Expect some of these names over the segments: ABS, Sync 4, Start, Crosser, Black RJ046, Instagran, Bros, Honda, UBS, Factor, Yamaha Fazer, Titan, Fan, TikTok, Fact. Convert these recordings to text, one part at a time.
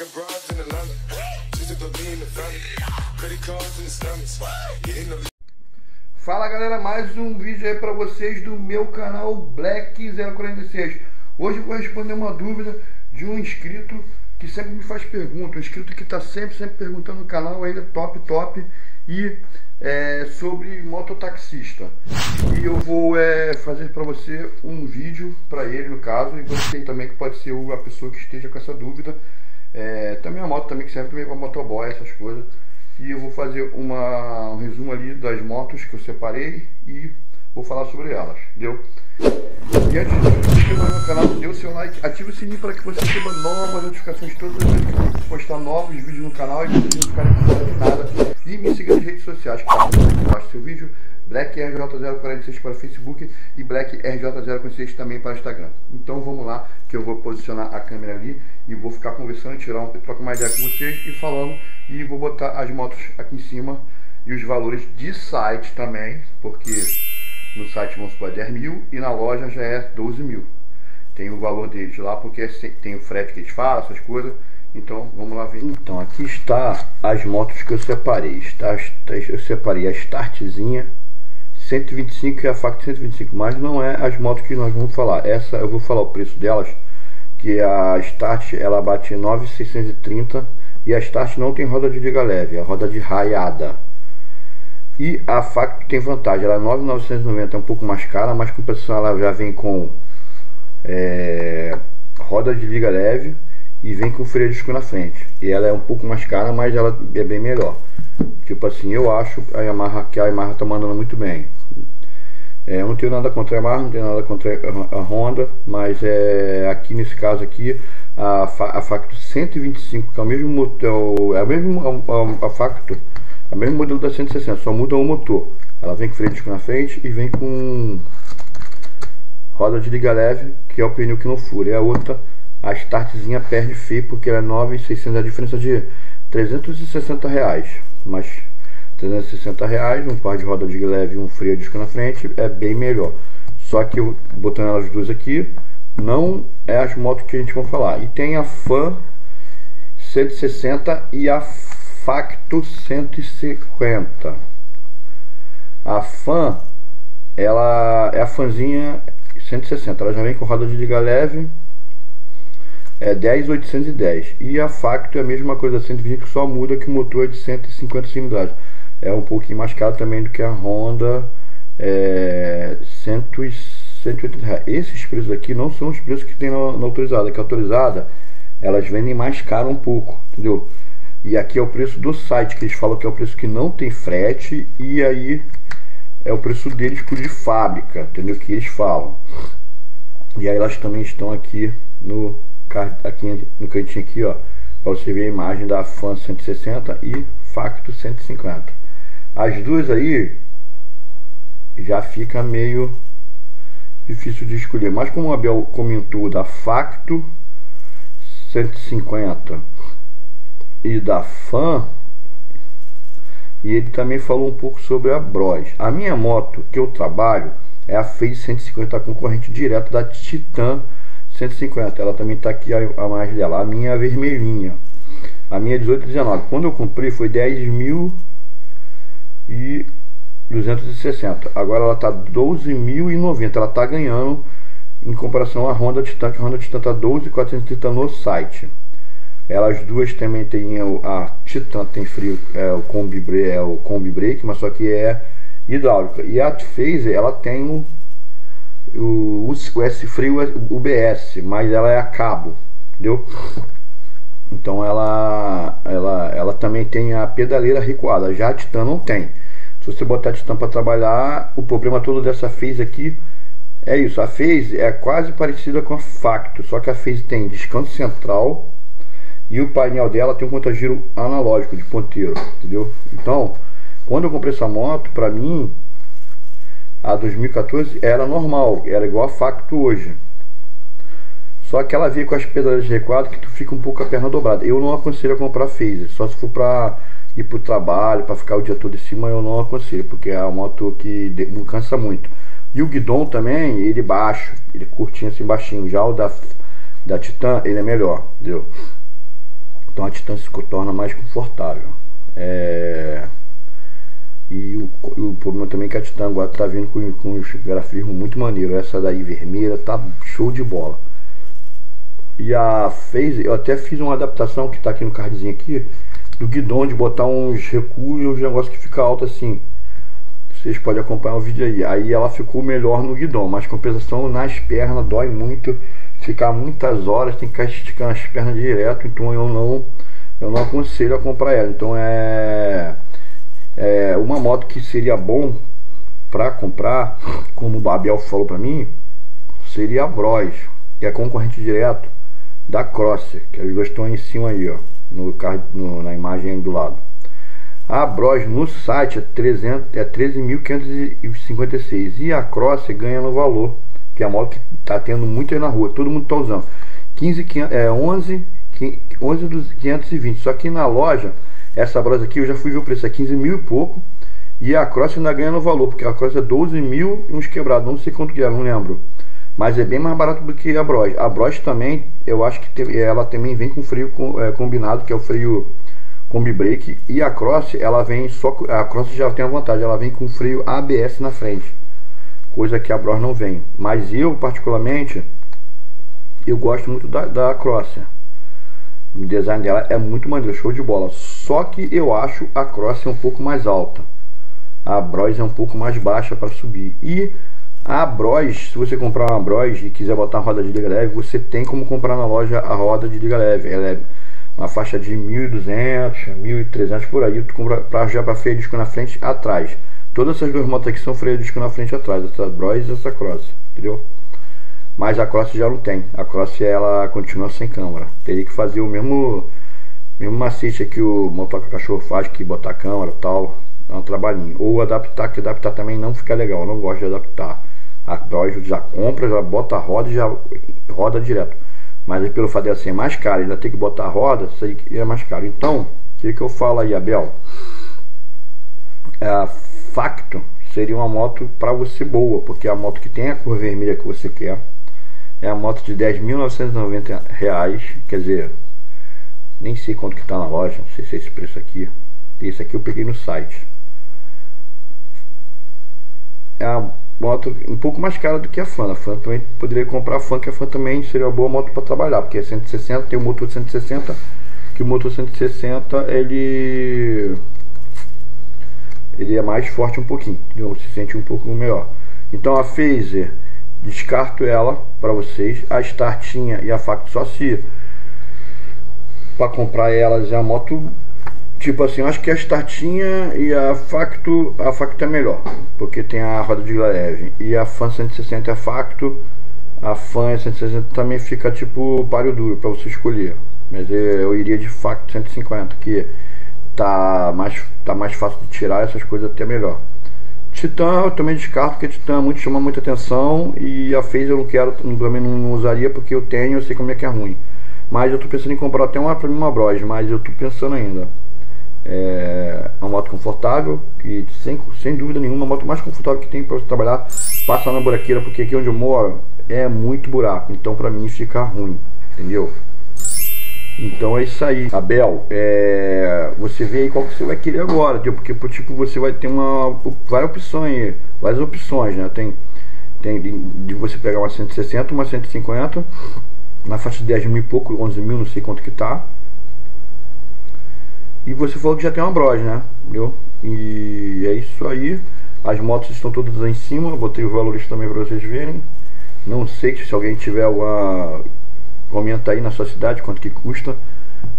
got broads in Atlanta. Just to be in the family. Credit cards in the stomachs. Getting the... Fala galera, mais um vídeo aí para vocês do meu canal Black RJ046. Hoje eu vou responder uma dúvida de um inscrito que sempre me faz pergunta, um inscrito que está sempre perguntando no canal, ainda top, e sobre mototaxista. E eu vou fazer para você um vídeo para ele, no caso, e você também que pode ser a pessoa que esteja com essa dúvida. Também a moto também que serve também para motoboy, essas coisas. E eu vou fazer um resumo ali das motos que eu separei e vou falar sobre elas, entendeu? E antes de se inscrever no canal, dê o seu like, ative o sininho para que você receba novas notificações todas as vezes que eu postar novos vídeos no canal e vocês não ficarem com nada de nada. E me siga nas redes sociais, que está aqui embaixo do seu vídeo, Black RJ046 para Facebook e Black RJ046 também para Instagram. Então vamos lá, que eu vou posicionar a câmera ali e vou ficar conversando, trocar uma ideia com vocês e falando, e vou botar as motos aqui em cima e os valores de site também, porque no site vão supor 10 mil e na loja já é 12 mil. Tem o valor deles lá, porque tem o frete que eles fazem, essas coisas. Então vamos lá ver. Então aqui está as motos que eu separei. Eu separei a Startzinha 125 e a Fact 125, mas não é as motos que nós vamos falar. Essa eu vou falar o preço delas, que a Start ela bate 9.630 e a Start não tem roda de liga leve, é roda de raiada. E a Fact tem vantagem, ela é 9.990, é um pouco mais cara, mas com pressão ela já vem com roda de liga leve e vem com freio de disco na frente. E ela é um pouco mais cara, mas ela é bem melhor. Tipo assim, eu acho que a Yamaha tá mandando muito bem. Eu não tenho nada contra a Yamaha, não tenho nada contra a Honda, mas aqui nesse caso aqui, a Factor 125, que é o mesmo motor, é o mesmo modelo da 160, só muda o motor. Ela vem com freio de disco na frente e vem com roda de liga leve, que é o pneu que não fura. E a outra, a Startzinha, perde feio, porque ela é 9.600, a diferença de R$360. Mas R$360, um par de roda de leve e um freio de disco na frente é bem melhor. Só que eu botando elas duas aqui, não é as motos que a gente vai falar. E tem a Fan 160 e a Facto 150. A Fan, ela é a Fanzinha 160, ela já vem com roda de liga leve, é 10.810. E a Facto é a mesma coisa, 120, só muda que o motor é de 150 cilindradas. É um pouquinho mais caro também do que a Honda, é 180 reais. Esses preços aqui não são os preços que tem na autorizada, que a autorizada elas vendem mais caro um pouco, entendeu? E aqui é o preço do site, que eles falam que é o preço que não tem frete, e aí é o preço deles de fábrica, entendeu? Que eles falam. E aí elas também estão aqui no cantinho aqui, ó, para você ver a imagem da Fan 160 e Facto 150. As duas aí já fica meio difícil de escolher, mas como o Abel comentou da Facto 150 e da Fan, e ele também falou um pouco sobre a Bros. A minha moto que eu trabalho é a Fazer 150, concorrente direto da Titan 150. Ela também está aqui a margem dela. A minha é vermelhinha, a minha é 1819. Quando eu comprei foi 10.260, agora ela está 12.090. ela está ganhando em comparação à Honda Titan, que a Honda Titan está 12.430 no site. Elas duas também tem, a Titan tem freio, o combi brake, mas só que é hidráulica. E a Fazer, ela tem esse freio UBS, mas ela é a cabo, entendeu? Então ela também tem a pedaleira recuada. Já a Titan não tem. Se você botar a Titan para trabalhar, o problema todo dessa Fazer aqui é isso. A Fazer é quase parecida com a Facto, só que a Fazer tem descanso central e o painel dela tem um contagiro analógico de ponteiro, entendeu? Então, quando eu comprei essa moto, pra mim, a 2014 era normal, era igual a Facto hoje. Só que ela veio com as pedras de recuado que tu fica um pouco a perna dobrada. Eu não aconselho a comprar Fazer, só se for pra ir pro trabalho, pra ficar o dia todo em cima, eu não aconselho, porque é uma moto que cansa muito. E o guidon também, ele baixo, ele curtinho assim, baixinho. Já o da Titan, ele é melhor, entendeu? Então a distância torna mais confortável. E o problema também é que a Titan agora tá vindo com uns grafismos muito maneiro. Essa daí vermelha tá show de bola. E a Fazer, eu até fiz uma adaptação que tá aqui no cardzinho aqui, do guidão, de botar uns recuos e uns negócios que fica alto assim. Vocês podem acompanhar o vídeo aí. Aí ela ficou melhor no guidão, mas compensação nas pernas dói muito. Ficar muitas horas, tem que ficar esticando as pernas direto, então eu não aconselho a comprar ela. Então é uma moto que seria bom para comprar, como o Babel falou para mim, seria a Bros, que é concorrente direto da Crosser, que os dois estão em cima aí, ó, na imagem aí do lado. A Bros no site é 13.556 e a Crosser ganha no valor, que é a moto que tá tendo muito aí na rua, todo mundo tá usando. 11.520, só que na loja essa Bros aqui eu já fui ver o preço, é 15 mil e pouco, e a Cross ainda ganha no valor, porque a Cross é 12 mil e uns quebrados, não sei quanto que era, não lembro, mas é bem mais barato do que a Bros. A Bros também, eu acho que ela também vem com freio combinado, que é o freio combi brake, e a Cross, ela vem só, a Cross já tem a vantagem, ela vem com freio ABS na frente, coisa que a Bros não vem, mas eu particularmente, eu gosto muito da Cross. O design dela é muito maneiro, show de bola. Só que eu acho a Cross um pouco mais alta, a Bros é um pouco mais baixa para subir. E a Bros, se você comprar uma Bros e quiser botar a roda de liga leve, você tem como comprar na loja a roda de liga leve. Ela é uma faixa de 1.200, 1.300 por aí. Tu compra já para freio disco na frente e atrás. Todas essas duas motos aqui são freio disco na frente e atrás, essa Bros e essa Cross, entendeu? Mas a Cross já não tem, a Cross ela continua sem câmera, teria que fazer o mesmo macete que o motoca cachorro faz, que botar câmera tal, é um trabalhinho, ou adaptar, que adaptar também não fica legal, eu não gosto de adaptar. A Cross já compra, já bota a roda e já roda direto, mas pelo fato de ser mais caro, ainda tem que botar a roda, isso aí é mais caro. Então, o que eu falo aí, Abel, a Factor seria uma moto para você boa, porque é a moto que tem a cor vermelha que você quer. É a moto de R$10.990, quer dizer, nem sei quanto que tá na loja, não sei se é esse preço aqui. Esse aqui eu peguei no site. É a moto um pouco mais cara do que a Fan. A Fan também poderia comprar, a Fan, que a Fan também seria uma boa moto para trabalhar, porque é 160, tem um motor de 160, que o motor 160 ele é mais forte um pouquinho, entendeu? Se sente um pouco melhor. Então a Fazer, descarto ela para vocês. A Startinha e a Fact, só se para comprar elas. É a moto tipo assim, eu acho que a Startinha e a Fact é melhor, porque tem a roda de leve. E a Fan 160 é a Fan 160 também fica tipo páreo duro para você escolher, mas eu iria de Fact 150, que tá mais fácil de tirar essas coisas, até melhor. Titan eu também descarto, porque Titan chama muita atenção, e a Fazer eu não quero, também não usaria, porque eu tenho, eu sei como é que é ruim. Mas eu tô pensando em comprar até uma Bros, mas eu tô pensando ainda. É uma moto confortável, e sem dúvida nenhuma, a moto mais confortável que tem para você trabalhar, passar na buraqueira, porque aqui onde eu moro é muito buraco, então pra mim fica ruim, entendeu? Então é isso aí, Abel. Você vê aí qual que você vai querer agora, entendeu? Porque tipo, você vai ter várias opções, né? Tem de você pegar uma 160, uma 150 na faixa de 10 mil e pouco, 11 mil, não sei quanto que tá. E você falou que já tem uma Bros, né? Entendeu? E é isso aí. As motos estão todas aí em cima. Eu botei os valores também para vocês verem. Não sei se alguém tiver alguma, comenta aí na sua cidade quanto que custa,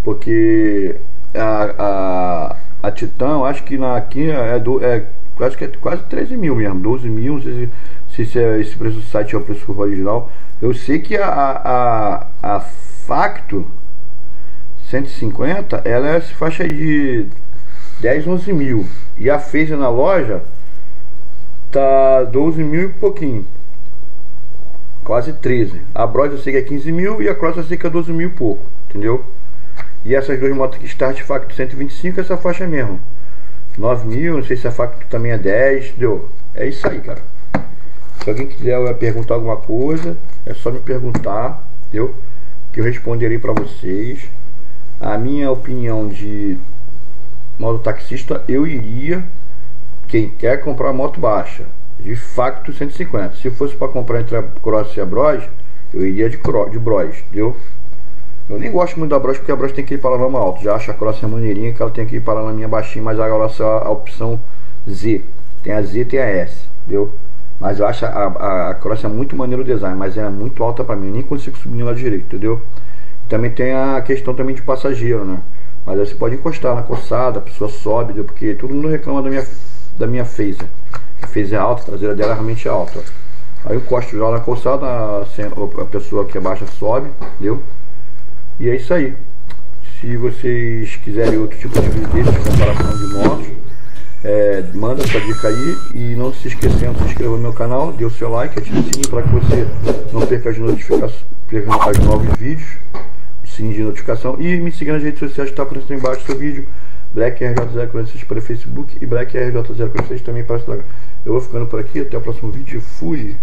porque a Titan, eu acho que acho que é quase 13 mil mesmo, 12 mil, não sei se esse preço do site é o preço original. Eu sei que a Facto 150, ela é essa faixa aí de 10, 11 mil, e a Fazer na loja tá 12 mil e pouquinho, quase 13. A Bros eu sei que é 15 mil e a Cross eu sei que é 12 mil e pouco, entendeu? E essas duas motos aqui, Start Factor 125, essa faixa mesmo, 9 mil, não sei se a Factor também é 10, deu. É isso aí, cara. Se alguém quiser perguntar alguma coisa, é só me perguntar, entendeu? Que eu responderei pra vocês. A minha opinião de modo taxista, eu iria, quem quer comprar uma moto baixa, de Factor 150. Se fosse para comprar entre a Crosser e a Bros, eu iria de Bros, entendeu? Eu nem gosto muito da Bros porque a Bros tem que ir para lá alto. Já acho a Crosser maneirinha, que ela tem que ir para lá na minha baixinha, mas agora só a opção Z. Tem a Z, tem a S, entendeu? Mas eu acho a Crosser muito maneiro o design, mas ela é muito alta para mim, eu nem consigo subir lá direito, entendeu? Também tem a questão também de passageiro, né? Mas aí você pode encostar na coçada, a pessoa sobe, entendeu? Porque todo mundo reclama da minha Fazer. A Fazer é alta, a traseira dela realmente é alta. Aí eu encosto já na coçada, a pessoa que é baixa sobe, entendeu? E é isso aí. Se vocês quiserem outro tipo de vídeo desse, de comparação de motos, manda essa dica aí. E não se esquecendo, se inscreva no meu canal, dê o seu like, ative o sininho para que você não perca as notificações, perca os novos vídeos, sininho de notificação, e me siga nas redes sociais que está aparecendo embaixo do seu vídeo, Black RJ046 para Facebook e Black RJ046 também para Instagram. Eu vou ficando por aqui, até o próximo vídeo, fui!